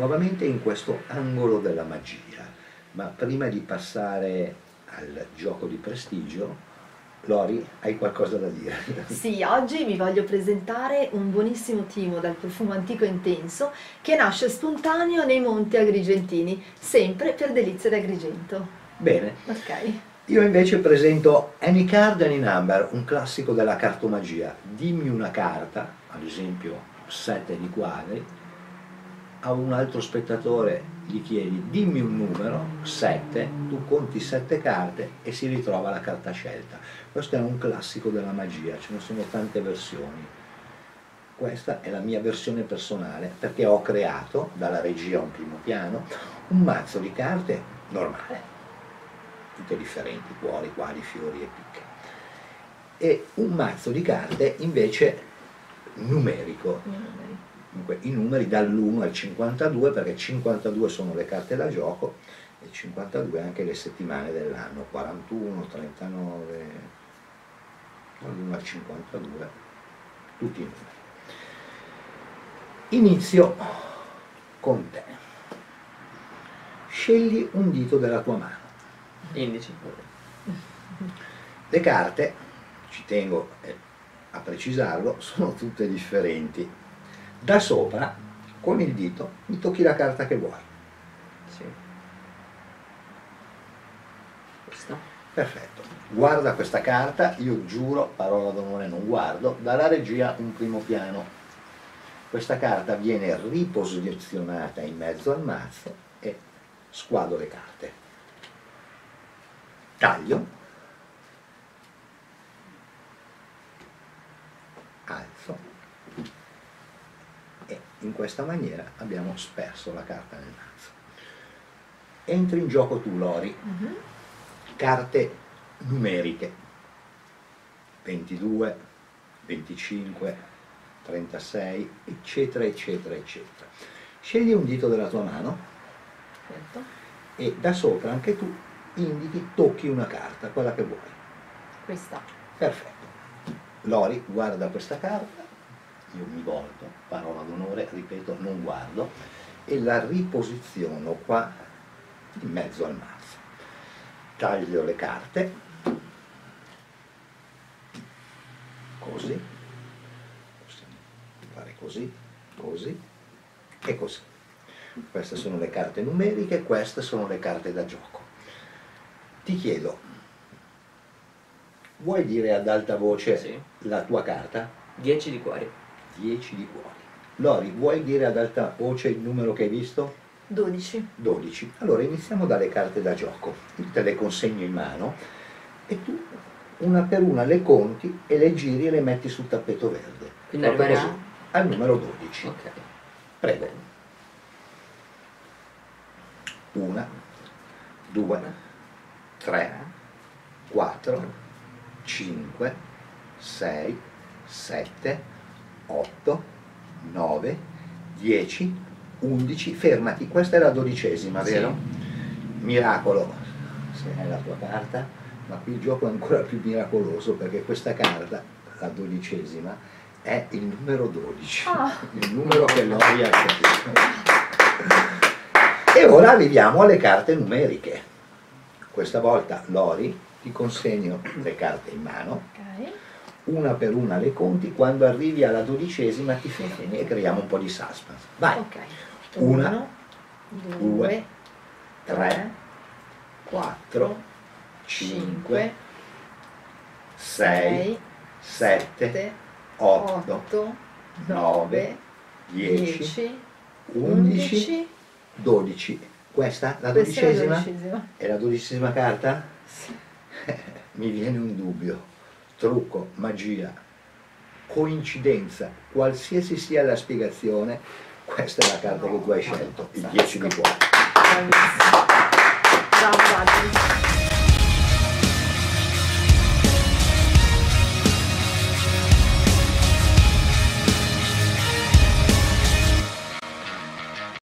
nuovamente in questo angolo della magia, ma prima di passare al gioco di prestigio, Lori, hai qualcosa da dire? Sì, oggi mi voglio presentare un buonissimo timo dal profumo antico e intenso che nasce spontaneo nei monti agrigentini, sempre per delizie d'Agrigento. Bene. Ok. Io invece presento Any Card, Any Number, un classico della cartomagia. Dimmi una carta, ad esempio 7 di quadri, a un altro spettatore gli chiedi dimmi un numero, 7, tu conti 7 carte e si ritrova la carta scelta. Questo è un classico della magia, ce ne sono tante versioni. Questa è la mia versione personale, perché ho creato, dalla regia a un primo piano, un mazzo di carte normale, tutte differenti, cuori, quadri, fiori e picche, e un mazzo di carte invece numerico. Dunque, i numeri dall'1 al 52, perché 52 sono le carte da gioco e 52 anche le settimane dell'anno, 41, 39, dall'1 al 52, tutti i numeri. Inizio con te. Scegli un dito della tua mano. Indice. Le carte, ci tengo a precisarlo, sono tutte differenti. Da sopra, con il dito, mi tocchi la carta che vuoi. Sì. Questa. Perfetto. Guarda questa carta, io giuro, parola d'onore non guardo, dalla regia un primo piano. Questa carta viene riposizionata in mezzo al mazzo e squadro le carte. Taglio. Alzo. In questa maniera abbiamo sperso la carta nel mazzo. Entri in gioco tu, Lori. Carte numeriche. 22, 25, 36, eccetera, eccetera, eccetera. Scegli un dito della tua mano. Certo. E da sopra anche tu indichi, tocchi una carta, quella che vuoi. Questa. Perfetto. Lori guarda questa carta. Io mi volto, parola d'onore, ripeto, non guardo, e la riposiziono qua in mezzo al mazzo. Taglio le carte, così, possiamo fare così, così e così. Queste sono le carte numeriche, queste sono le carte da gioco. Ti chiedo, vuoi dire ad alta voce sì. La tua carta? 10 di cuori. 10 di cuori. Lori, vuoi dire ad alta voce il numero che hai visto? 12. 12. Allora iniziamo dalle carte da gioco. Io te le consegno in mano e tu una per una le conti e le giri e le metti sul tappeto verde. Quindi arriverà al numero 12. Ok. Prego. 1, 2, 3, 4, 5, 6, 7, 8, 9, 10, 11, fermati, questa è la 12ª, vero? Sì. Miracolo, se è la tua carta, ma qui il gioco è ancora più miracoloso perché questa carta, la 12ª, è il numero 12, il numero che Lori ha capito. E ora arriviamo alle carte numeriche. Questa volta, Lori, ti consegno le carte in mano. Okay. Una per una le conti, quando arrivi alla 12ª ti fermi e creiamo un po' di suspense. Vai! Okay. 1, 2, 3, 4, 5, 6, 7, 8, 9, 10, 11, 12. Questa? La 12ª? È la 12ª carta? Sì. Mi viene un dubbio. Trucco, magia, coincidenza, qualsiasi sia la spiegazione, questa è la carta che tu hai scelto, il 10 di cuori.